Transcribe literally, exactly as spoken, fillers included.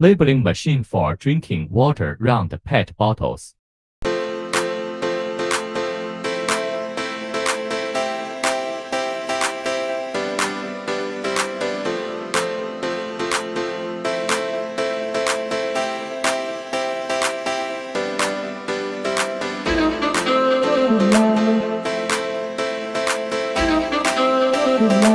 Labeling machine for drinking water round PET bottles. Good